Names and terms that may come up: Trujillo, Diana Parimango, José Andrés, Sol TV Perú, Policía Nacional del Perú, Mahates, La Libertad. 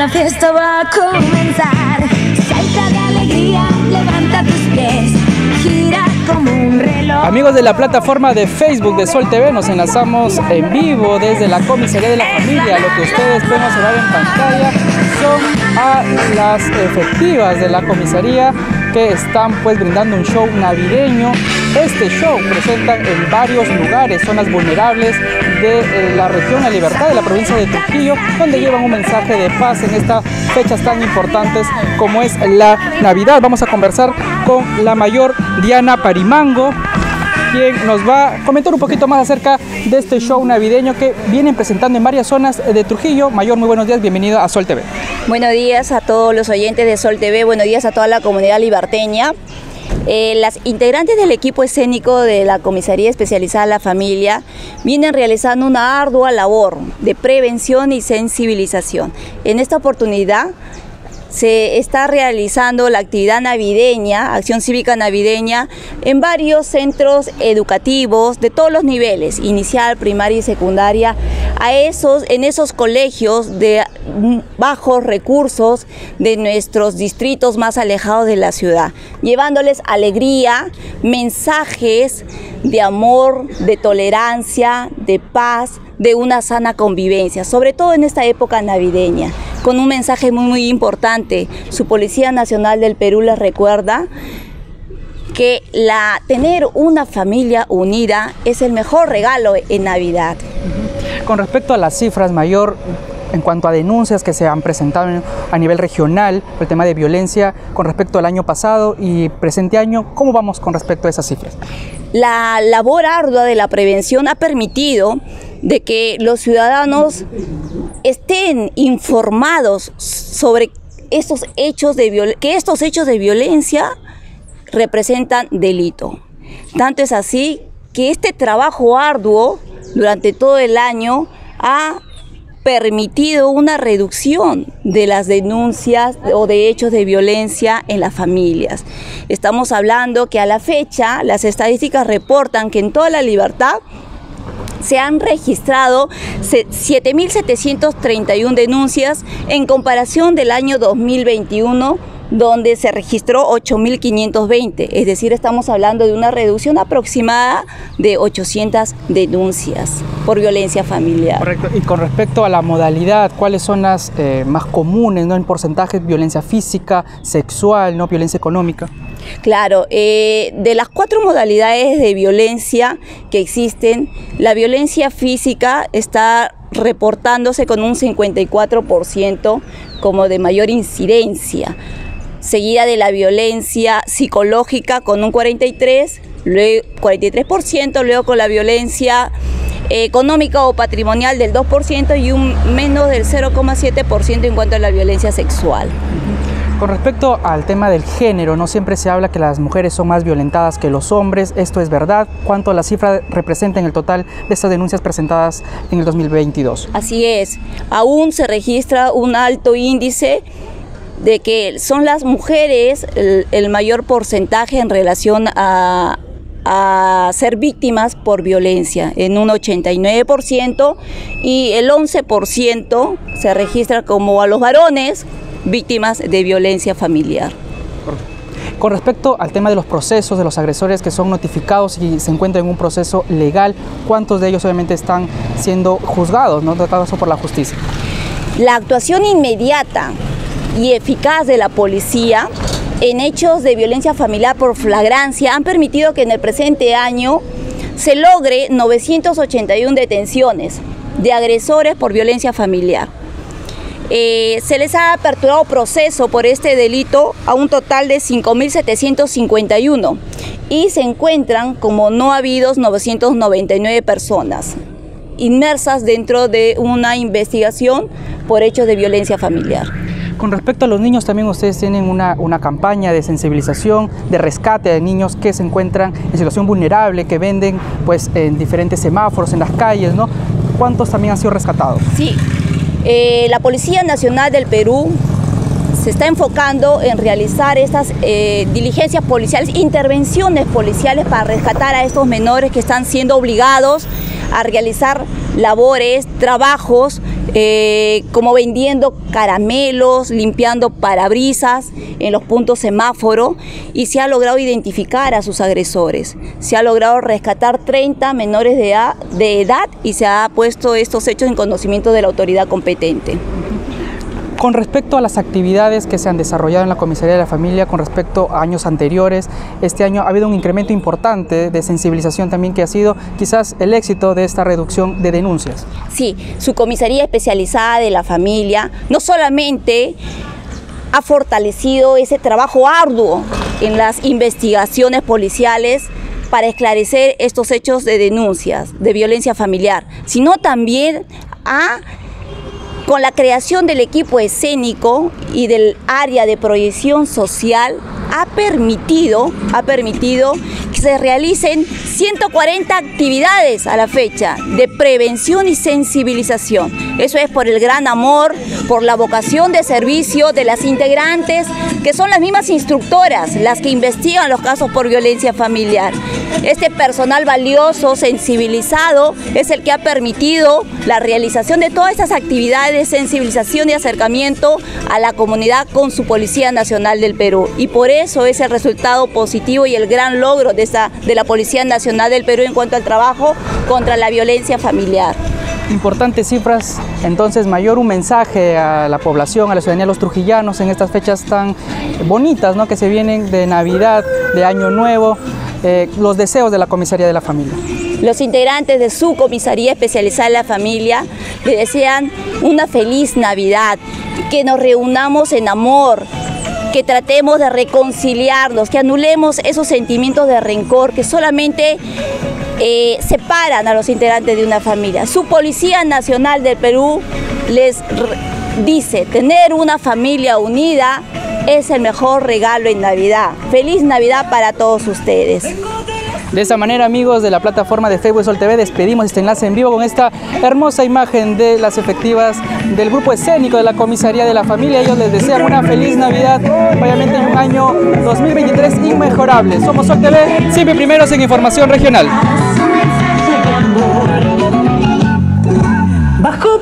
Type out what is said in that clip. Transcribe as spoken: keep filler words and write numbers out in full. la fiesta va a comenzar. Salta de alegría, levanta tus pies, gira como un reloj. Amigos de la plataforma de Facebook de Sol T V, nos enlazamos en vivo desde la comisaría de la familia. Lo que ustedes pueden observar en pantalla son a las efectivas de la comisaría que están pues brindando un show navideño. Este show presentan en varios lugares, zonas vulnerables de la región La Libertad, de la provincia de Trujillo, donde llevan un mensaje de paz en estas fechas tan importantes como es la Navidad. Vamos a conversar con la mayor Diana Parimango, quien nos va a comentar un poquito más acerca de este show navideño que vienen presentando en varias zonas de Trujillo. Mayor, muy buenos días, bienvenida a Sol T V. Buenos días a todos los oyentes de Sol T V, buenos días a toda la comunidad liberteña. Eh, las integrantes del equipo escénico de la Comisaría Especializada de la Familia vienen realizando una ardua labor de prevención y sensibilización. En esta oportunidad se está realizando la actividad navideña, acción cívica navideña, en varios centros educativos de todos los niveles, inicial, primaria y secundaria, a esos, en esos colegios de bajos recursos de nuestros distritos más alejados de la ciudad, llevándoles alegría, mensajes de amor, de tolerancia, de paz, de una sana convivencia, sobre todo en esta época navideña, con un mensaje muy, muy importante. Su Policía Nacional del Perú les recuerda que la, tener una familia unida es el mejor regalo en Navidad. Con respecto a las cifras, mayor, en cuanto a denuncias que se han presentado a nivel regional, el tema de violencia con respecto al año pasado y presente año, ¿cómo vamos con respecto a esas cifras? La labor ardua de la prevención ha permitido de que los ciudadanos estén informados sobre estos hechos de viol- que estos hechos de violencia representan delito. Tanto es así que este trabajo arduo durante todo el año ha permitido una reducción de las denuncias o de hechos de violencia en las familias. Estamos hablando que a la fecha las estadísticas reportan que en toda la Libertad se han registrado siete mil setecientas treinta y una denuncias en comparación del año dos mil veintiuno, donde se registró ocho mil quinientas veinte, es decir, estamos hablando de una reducción aproximada de ochocientas denuncias por violencia familiar. Correcto. Y con respecto a la modalidad, ¿cuáles son las eh, más comunes, ¿no?, en porcentajes? Violencia física, sexual, ¿no?, violencia económica. Claro, eh, de las cuatro modalidades de violencia que existen, la violencia física está reportándose con un cincuenta y cuatro por ciento como de mayor incidencia, seguida de la violencia psicológica con un cuarenta y tres por ciento, luego, cuarenta y tres por ciento, luego con la violencia económica o patrimonial del dos por ciento y un menos del cero coma siete por ciento en cuanto a la violencia sexual. Con respecto al tema del género, no siempre se habla que las mujeres son más violentadas que los hombres. ¿Esto es verdad? ¿Cuánto la cifra representa en el total de estas denuncias presentadas en el dos mil veintidós? Así es. Aún se registra un alto índice de que son las mujeres el, el mayor porcentaje en relación a, a ser víctimas por violencia, en un ochenta y nueve por ciento, y el once por ciento se registra como a los varones víctimas de violencia familiar. Con respecto al tema de los procesos de los agresores que son notificados y se encuentran en un proceso legal, ¿cuántos de ellos obviamente están siendo juzgados, no, tratados por la justicia? La actuación inmediata y eficaz de la policía en hechos de violencia familiar por flagrancia han permitido que en el presente año se logre novecientas ochenta y una detenciones de agresores por violencia familiar. Eh, se les ha aperturado proceso por este delito a un total de cinco mil setecientas cincuenta y una y se encuentran como no habidos novecientas noventa y nueve personas inmersas dentro de una investigación por hechos de violencia familiar. Con respecto a los niños, también ustedes tienen una, una campaña de sensibilización, de rescate de niños que se encuentran en situación vulnerable, que venden pues en diferentes semáforos, en las calles, ¿no? ¿Cuántos también han sido rescatados? Sí, eh, la Policía Nacional del Perú se está enfocando en realizar estas eh, diligencias policiales, intervenciones policiales para rescatar a estos menores que están siendo obligados a realizar labores, trabajos eh, como vendiendo caramelos, limpiando parabrisas en los puntos semáforo, y se ha logrado identificar a sus agresores. Se ha logrado rescatar treinta menores de edad, de edad y se ha puesto estos hechos en conocimiento de la autoridad competente. Con respecto a las actividades que se han desarrollado en la Comisaría de la Familia con respecto a años anteriores, este año ha habido un incremento importante de sensibilización también, que ha sido quizás el éxito de esta reducción de denuncias. Sí, su Comisaría Especializada de la Familia no solamente ha fortalecido ese trabajo arduo en las investigaciones policiales para esclarecer estos hechos de denuncias de violencia familiar, sino también ha... con la creación del equipo escénico y del área de proyección social, ha permitido, ha permitido que se realicen ciento cuarenta actividades a la fecha de prevención y sensibilización. Eso es por el gran amor, por la vocación de servicio de las integrantes, que son las mismas instructoras las que investigan los casos por violencia familiar. Este personal valioso, sensibilizado, es el que ha permitido la realización de todas estas actividades de sensibilización y acercamiento a la comunidad con su Policía Nacional del Perú. Y por eso es el resultado positivo y el gran logro de, esta, de la Policía Nacional del Perú en cuanto al trabajo contra la violencia familiar. Importantes cifras, entonces mayor un mensaje a la población, a la ciudadanía, a los trujillanos en estas fechas tan bonitas, ¿no?, que se vienen de Navidad, de Año Nuevo. Eh, los deseos de la Comisaría de la Familia. Los integrantes de su Comisaría Especializada de la Familia le desean una feliz Navidad, que nos reunamos en amor, que tratemos de reconciliarnos, que anulemos esos sentimientos de rencor que solamente eh, separan a los integrantes de una familia. Su Policía Nacional del Perú les dice: tener una familia unida es el mejor regalo en Navidad. ¡Feliz Navidad para todos ustedes! De esa manera, amigos de la plataforma de Facebook Sol T V, despedimos este enlace en vivo con esta hermosa imagen de las efectivas del grupo escénico de la Comisaría de la Familia. Ellos les desean una feliz Navidad, obviamente un año dos mil veintitrés inmejorable. Somos Sol T V, siempre primeros en información regional. Bajo